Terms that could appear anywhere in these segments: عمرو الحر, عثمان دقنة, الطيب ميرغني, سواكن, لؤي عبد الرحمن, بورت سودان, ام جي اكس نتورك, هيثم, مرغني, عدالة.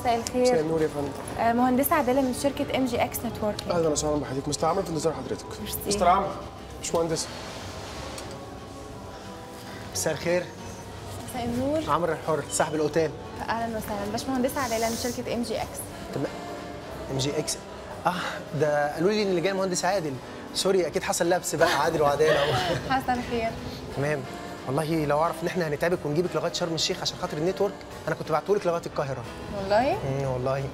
مساء الخير. مساء النور يا فندم. مهندسه عداله من شركه ام جي اكس نتورك. اهلا وسهلا بحضرتك. مستر عمرو، في انتظار حضرتك. مستر عمرو، مش مهندسه. مساء الخير. مساء النور. عمرو الحر صاحب الاوتيل. اهلا وسهلا. باشمهندسه عداله من شركه ام جي اكس. تمام. ام جي اكس. ده قالوا لي ان اللي جاي مهندس عادل. سوري، اكيد حصل لبس بقى. عادل وعداله. حصل خير. تمام. والله لو اعرف ان احنا هنتعبك ونجيبك لغايه شرم الشيخ عشان خاطر النتورك انا كنت بعتهولك لغايه القاهره. والله؟ والله.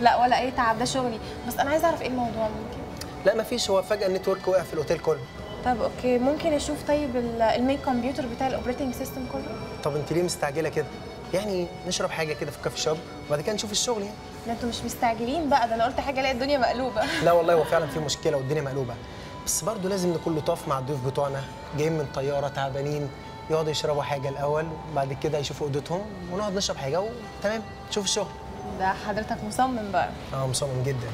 لا ولا اي تعب، ده شغلي، بس انا عايزه اعرف ايه الموضوع. ممكن؟ لا مفيش، هو فجاه النتورك وقع في الاوتيل كله. طب اوكي، ممكن اشوف طيب المين كمبيوتر بتاع الاوبريتنج سيستم كله؟ طب انت ليه مستعجله كده؟ يعني نشرب حاجه كده في الكافي شوب وبعد كده نشوف الشغل يعني. لا انتوا مش مستعجلين بقى، ده انا قلت حاجه الاقي الدنيا مقلوبه. لا والله هو فعلا في مشكله والدنيا مقلوبه، بس برضه لازم نكون لطاف مع الضيوف بتوعنا، جايين من طياره تعبانين، يقعدوا يشربوا حاجه الاول وبعد كده يشوفوا اوضتهم ونقعد نشرب حاجه وتمام نشوف الشغل. ده حضرتك مصمم بقى. مصمم جدا.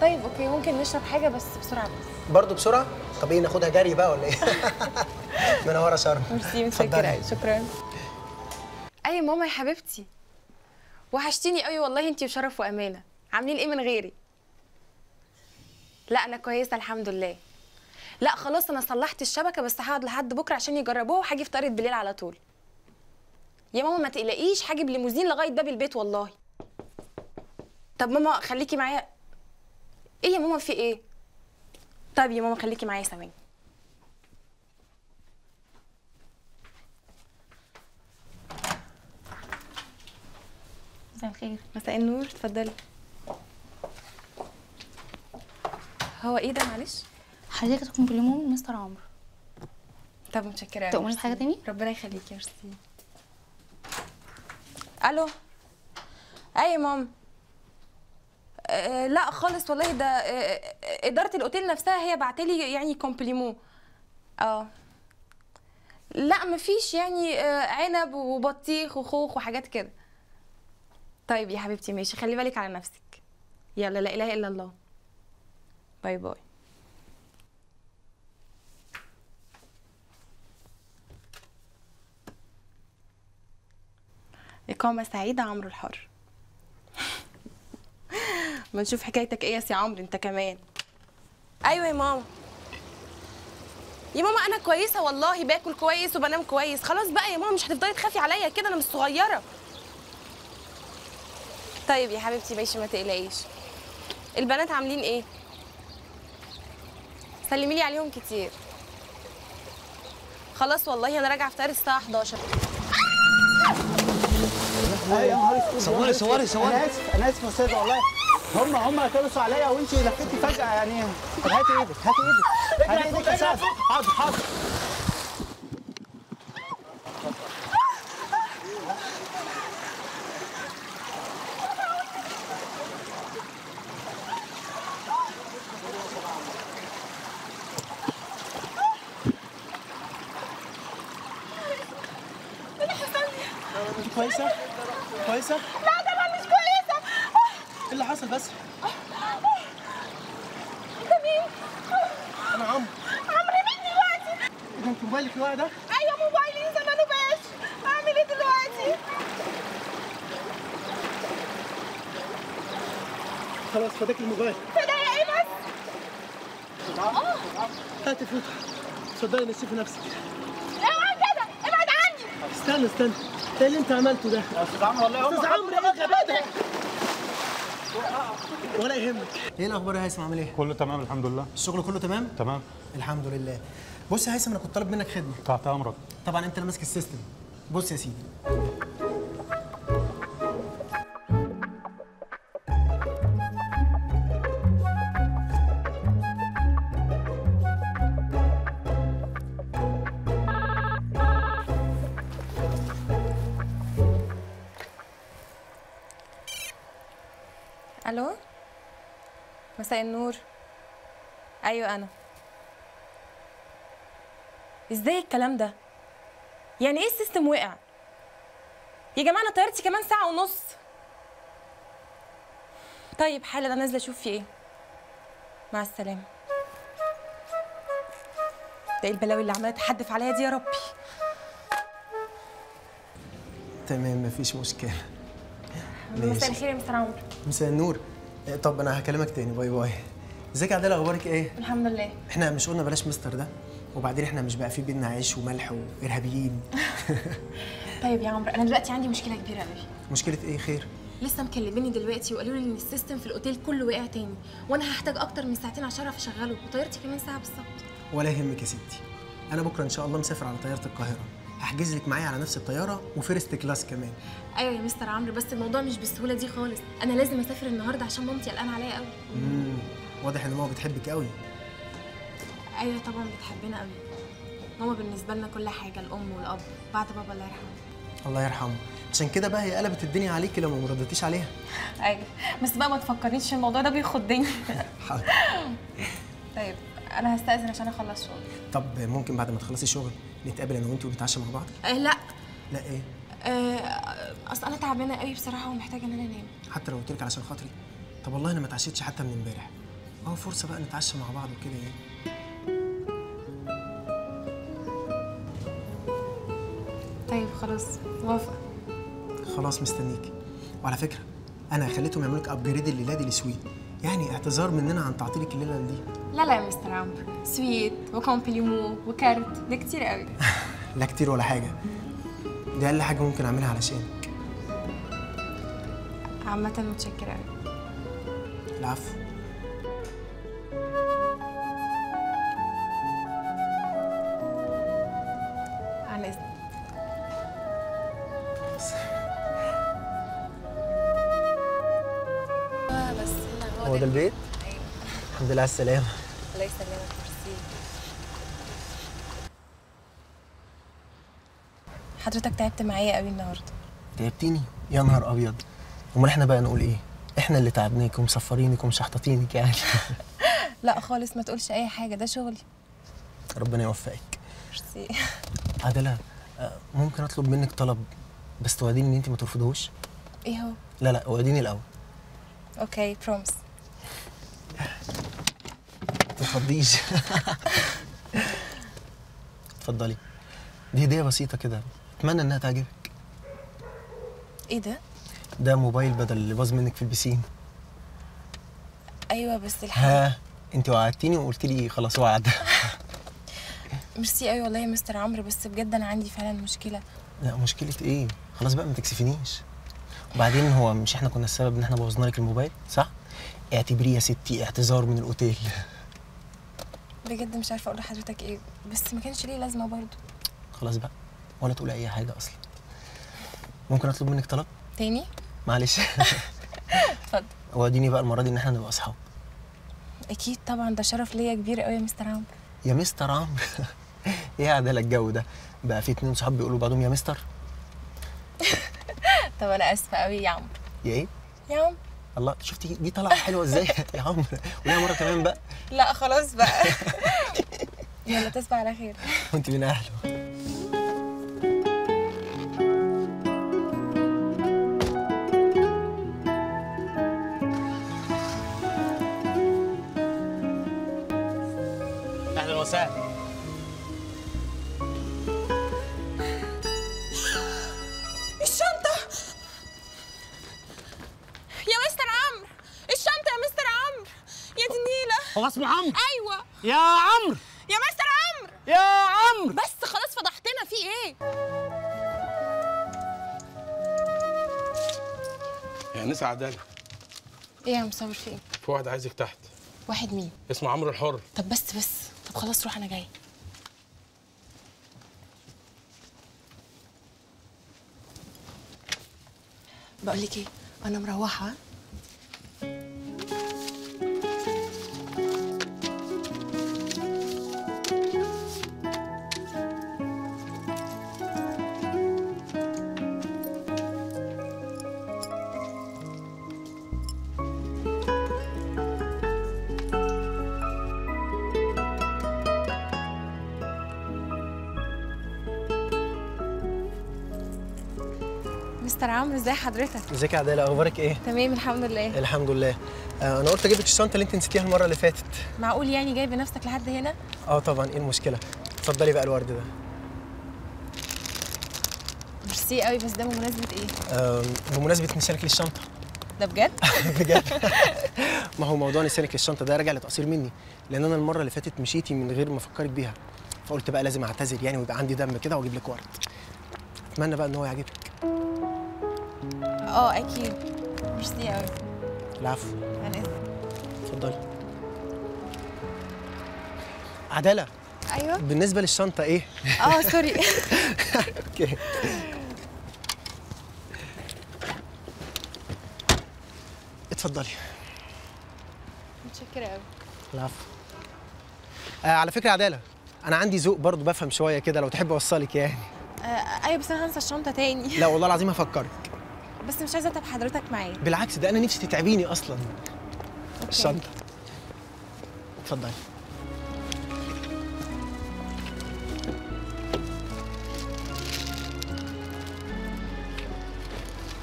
طيب اوكي، ممكن نشرب حاجه بس بسرعه. برضه بسرعه؟ طب ايه، ناخدها جري بقى ولا ايه؟ منوره شرم. ميرسي، متشكره. شكرا. اي ماما يا حبيبتي، وحشتيني قوي والله، انتي وشرف وامانه. عاملين ايه من غيري؟ لا انا كويسه الحمد لله. لا خلاص انا صلحت الشبكه، بس هقعد لحد بكره عشان يجربوها وهاجي في طارت بالليل على طول. يا ماما ما تقلقيش، هاجي بليموزين لغايه باب البيت والله. طب ماما خليكي معايا. ايه يا ماما، في ايه؟ طب يا ماما خليكي معايا سامعني. مساء الخير. مساء النور، اتفضلي. هو ايه ده معلش؟ حضرتك تكون من مستر عمرو. طب متشكره. تؤمري بحاجه تاني؟ ربنا يخليكي. ميرسي. الو. اي ماما. لا خالص والله، ده اداره الاوتيل نفسها هي بعتلي يعني كومبليمون. لا مفيش يعني، عنب وبطيخ وخوخ وحاجات كده. طيب يا حبيبتي ماشي، خلي بالك على نفسك. يلا لا اله الا الله. باي باي. إقامة سعيدة عمرو الحر. ما نشوف حكايتك ايه يا سي عمرو انت كمان. ايوه يا ماما. يا ماما انا كويسة والله، باكل كويس وبنام كويس. خلاص بقى يا ماما، مش هتفضلي تخافي عليا كده، انا مش صغيرة. طيب يا حبيبتي ماشي ما تقلقيش. البنات عاملين ايه؟ سلميلي عليهم كتير. خلاص والله انا راجعه افطار الساعه 11. صوري صوري صوري. انا اسف انا اسف يا استاذه والله، هم هترقصوا عليا وانت لفتي فجاه يعني. طب هاتي ايدك هاتي ايدك هاتي ايدك يا استاذه. حاضر حاضر. كويسة؟ كويسة؟ لا ده أنا مش كويسة. إيه اللي حصل بس؟ ده مين؟ أنا عمرو. عمرو مين دلوقتي؟ ده أنت موبايلك اللي واقع ده؟ أيوه موبايلي زمانه باش. أعمل إيه دلوقتي؟ خلاص فداك الموبايل. فدايا إيه بس؟ هاتي فوتي. اتفضلي نسيتي نفسك. اوعى كده، ابعد عني. استنى استنى. ايه اللي انت عملته ده؟ يا استاذ عمرو والله، يا استاذ عمرو ايه الغباء ده؟ ولا يهمك. ايه الاخبار يا هيثم، عامل ايه؟ كله تمام الحمد لله. الشغل كله تمام؟ تمام الحمد لله. بص يا هيثم، انا كنت طالب منك خدمه. تحت امرك. طبعا انت اللي ماسك السيستم. بص يا سيدي، الو مساء النور. ايوه انا. ازاي الكلام ده؟ يعني ايه السيستم وقع؟ يا جماعه انا طيارتي كمان ساعه ونص. طيب حالا انا نازله اشوف في ايه. مع السلامه. ده البلاوي اللي عماله تحدف عليا دي، يا ربي. تمام مفيش مشكله. مساء الخير يا مستر عمرو. مساء النور. طب انا هكلمك تاني، باي باي. ازيك يا عدالة، اخبارك ايه؟ الحمد لله. احنا مش قلنا بلاش مستر ده؟ وبعدين احنا مش بقى في بينا عيش وملح وارهابيين. طيب يا عمرو، انا دلوقتي عندي مشكله كبيره قوي. مشكله ايه؟ خير؟ لسه مكلميني دلوقتي وقالوا لي ان السيستم في الاوتيل كله وقع تاني، وانا هحتاج اكتر من ساعتين عشان اعرف اشغله، وطيارتي كمان ساعه بالظبط. ولا يهمك يا ستي، انا بكره ان شاء الله مسافر على طياره القاهره، هحجز لك معايا على نفس الطياره وفيرست كلاس كمان. ايوه يا مستر عمرو، بس الموضوع مش بالسهوله دي خالص، انا لازم اسافر النهارده عشان مامتي قلقانه عليا قوي. واضح ان ماما بتحبك قوي. ايوه طبعا بتحبنا قوي. ماما بالنسبه لنا كل حاجه، الام والاب بعد بابا الله يرحمه. الله يرحمه، عشان كده بقى هي قلبت الدنيا عليكي لما ما ردتيش عليها. ايوه بس بقى ما تفكرنيش، الموضوع ده بيخضني. حاضر. طيب انا هستأذن عشان اخلص شغل. طب ممكن بعد ما تخلصي شغل نتقابل انا وانت ونتعشى مع بعض؟ لا. لا ايه؟ اصل انا تعبانه قوي بصراحه ومحتاجه ان انا انام. حتى لو قلت لك علشان خاطري؟ طب والله انا ما اتعشيتش حتى من امبارح. اهو فرصه بقى نتعشى مع بعض وكده. ايه؟ طيب خلاص موافقه. خلاص مستنيك. وعلى فكره انا خليتهم يعملوا لك ابجريد الليله دي لسويت، يعني اعتذار مننا عن تعطيلك الليله دي. لا لا يا مستر عمرو، سويت وكومبليمو وكارت ده كتير قوي. لا كتير ولا حاجه، دي اقل حاجه ممكن اعملها علشانك. عامه متشكره قوي. العفو. عن اذنك. هو ده البيت؟ ايوه. الحمد لله على السلامة. الله يسلمك، ميرسي. حضرتك تعبت معايا قوي النهارده. تعبتيني؟ يا نهار ابيض. امال احنا بقى نقول ايه؟ احنا اللي تعبناك ومسفرينك ومشحططينك يعني. لا خالص، ما تقولش اي حاجة، ده شغلي. ربنا يوفقك. ميرسي. عدالة، ممكن اطلب منك طلب بس توعديني ان انت ما ترفضهوش؟ ايه هو؟ لا لا، اوعديني الاول. اوكي برومس. متتخضيش. اتفضلي، دي هدية بسيطة كده، أتمنى إنها تعجبك. إيه ده؟ ده موبايل بدل اللي باظ منك في البسين. أيوه بس الحقيقة ها، أنت وعدتيني وقلت لي خلاص وعد. ميرسي أوي والله يا مستر عمرو، بس بجد أنا عندي فعلا مشكلة. لا مشكلة إيه؟ خلاص بقى ما تكسفنيش. وبعدين هو مش إحنا كنا السبب إن إحنا بوظنا لك الموبايل، صح؟ اعتبريه يا ستي اعتذار من الاوتيل. بجد مش عارفه اقول لحضرتك ايه، بس ما كانش ليه لازمه برضه. خلاص بقى، ولا تقول اي حاجه اصلا. ممكن اطلب منك طلب؟ تاني؟ معلش. اتفضل. واديني بقى المره دي ان احنا نبقى اصحاب. اكيد طبعا، ده شرف ليا كبير قوي يا مستر عمرو. يا مستر عمرو. ايه يا عدالة الجو ده؟ بقى في 2 صحاب بيقولوا لبعضهم يا مستر. طب انا اسفه قوي يا عمرو. يا ايه؟ يا عمرو. الله، شفتي دي طلعت حلوه ازاي يا عمرو؟ قوليها مره كمان بقى. لا خلاص بقى. يلا تصبح على خير. وانت من اهله. اهلا وسهلا. هو اسمه عمرو؟ ايوه يا عمرو. يا مستر عمرو، يا عمرو بس خلاص، فضحتنا في ايه؟ يا نسا عدالة، ايه يا مصور في ايه؟ في واحد عايزك تحت. واحد مين؟ اسمه عمرو الحر. طب بس طب خلاص روح، انا جاي. بقول لك ايه، انا مروحه. مستر عمرو ازي حضرتك؟ ازيك يا عدالة، اخبارك ايه؟ تمام الحمد لله. الحمد لله. انا قلت اجيب لك الشنطه اللي انت نسيتيها المره اللي فاتت. معقول يعني جايبه نفسك لحد هنا؟ اه طبعا، ايه المشكله؟ اتفضلي بقى الورد ده. ميرسي قوي. بس ده بمناسبة ايه؟ بمناسبة نسيانك للشنطة. ده بجد؟ بجد. ما هو موضوع نسيانك للشنطة ده راجع لتقصير مني، لأن أنا المرة اللي فاتت مشيتي من غير ما أفكرك بيها، فقلت بقى لازم أعتذر يعني ويبقى عندي دم كده وأجيب لك ورد. أتمنى بقى إن هو يعجبك. اه أكيد. ميرسي قوي. العفو. أنا آسفة. اتفضلي. عدالة. ايوه. بالنسبه للشنطه ايه؟ سوري. اوكي. اتفضلي. متشكره قوي. العفو. على فكره عداله، انا عندي ذوق برضه، بفهم شويه كده، لو تحب اوصلك يعني. ايوه بس انا هنسى الشنطه تاني. لا والله العظيم هفكرك، بس مش عايزه اتعب حضرتك معايا. بالعكس، ده انا نفسي تتعبيني اصلا. أوكي. الشنطه. اتفضلي.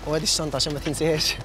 وادي الشنطة عشان ما تنسيهاش.